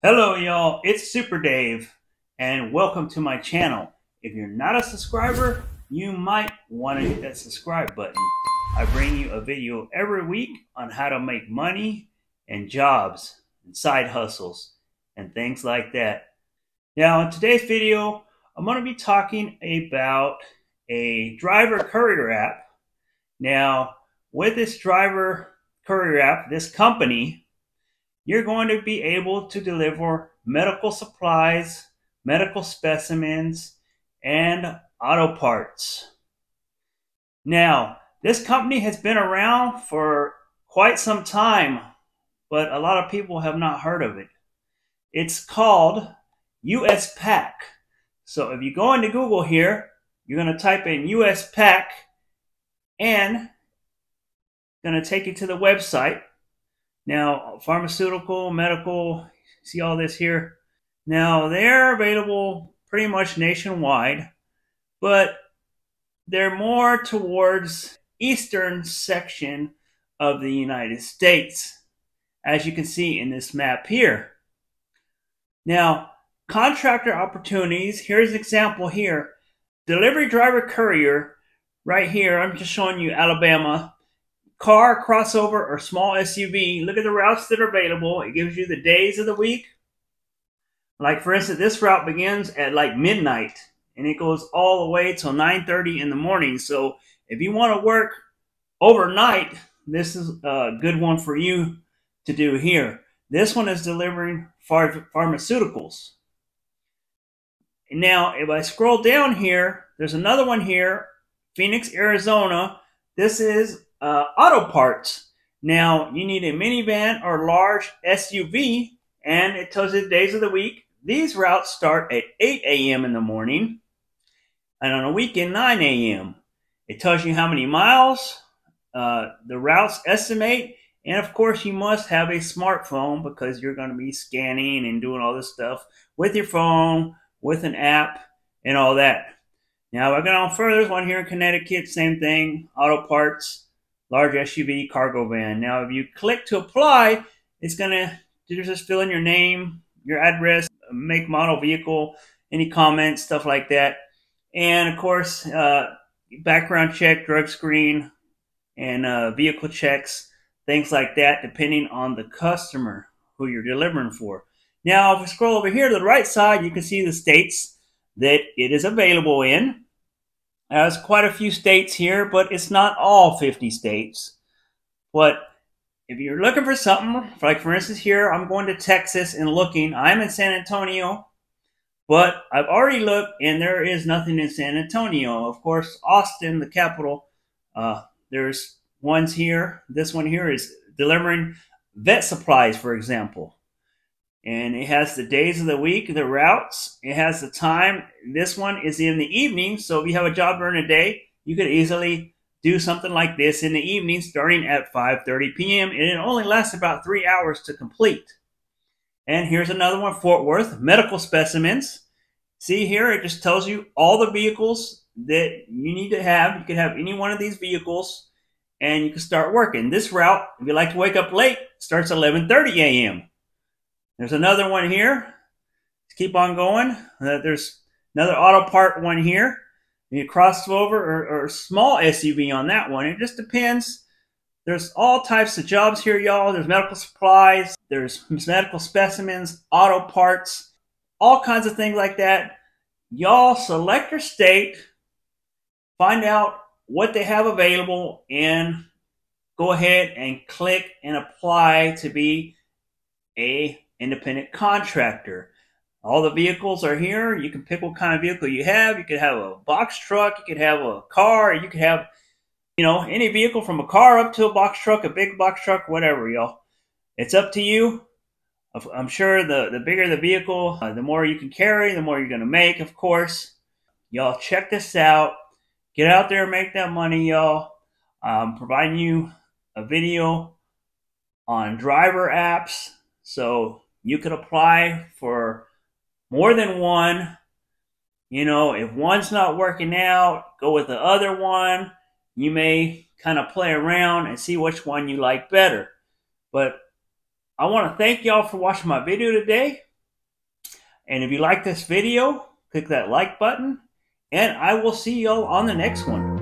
Hello y'all, it's Super Dave and welcome to my channel. If you're not a subscriber, you might want to hit that subscribe button. I bring you a video every week on how to make money and jobs and side hustles and things like that. Now in today's video, I'm going to be talking about a driver courier app. Now with this driver courier app, this company, you're going to be able to deliver medical supplies, medical specimens, and auto parts. Now, this company has been around for quite some time, but a lot of people have not heard of it. It's called GoUSPack. So if you go into Google here, you're going to type in GoUSPack and going to take you to the website. Now, pharmaceutical, medical, see all this here. Now, they're available pretty much nationwide, but they're more towards eastern section of the United States, as you can see in this map here. Now, contractor opportunities, here's an example here. Delivery driver courier, right here, I'm just showing you Alabama. Car, crossover, or small SUV, look at the routes that are available. It gives you the days of the week. Like, for instance, this route begins at like midnight, and it goes all the way till 9:30 in the morning. So if you want to work overnight, this is a good one for you to do here. This one is delivering pharmaceuticals. Now, if I scroll down here, there's another one here, Phoenix, Arizona. This is auto parts. Now you need a minivan or large SUV, and it tells you the days of the week. These routes start at 8 a.m. in the morning, and on a weekend 9 a.m. It tells you how many miles the routes estimate, and of course you must have a smartphone because you're going to be scanning and doing all this stuff with your phone, with an app, and all that. Now I've gone on further. There's one here in Connecticut, same thing, auto parts. Large SUV, cargo van. Now, if you click to apply, it's going to just fill in your name, your address, make, model, vehicle, any comments, stuff like that. And, of course, background check, drug screen, and vehicle checks, things like that, depending on the customer who you're delivering for. Now, if we scroll over here to the right side, you can see the states that it is available in. There's quite a few states here, but it's not all 50 states. But if you're looking for something, like for instance here, I'm going to Texas and looking. I'm in San Antonio, but I've already looked and there is nothing in San Antonio. Of course, Austin, the capital, there's ones here. This one here is delivering vet supplies, for example. And it has the days of the week, the routes. It has the time. This one is in the evening. So if you have a job during the day, you could easily do something like this in the evening starting at 5:30 p.m. And it only lasts about 3 hours to complete. And here's another one, Fort Worth, medical specimens. See here, it just tells you all the vehicles that you need to have. You could have any one of these vehicles and you can start working. This route, if you like to wake up late, starts at 11:30 a.m. There's another one here. Let's keep on going. There's another auto part one here. You cross over or small SUV on that one. It just depends. There's all types of jobs here, y'all. There's medical supplies. There's medical specimens, auto parts, all kinds of things like that. Y'all select your state, find out what they have available, and go ahead and click and apply to be a independent contractor. All the vehicles are here. You can pick what kind of vehicle you have. You could have a box truck. You could have a car. You could have, you know, any vehicle from a car up to a box truck, a big box truck, whatever, y'all. It's up to you. I'm sure the bigger the vehicle, the more you can carry, the more you're going to make, of course. Y'all check this out. Get out there and make that money, y'all. I'm providing you a video on driver apps. So you could apply for more than one. You know, if one's not working out, go with the other one. You may kind of play around and see which one you like better. But I want to thank y'all for watching my video today. And if you like this video, click that like button, and I will see y'all on the next one.